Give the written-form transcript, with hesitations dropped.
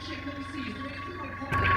Check those seats.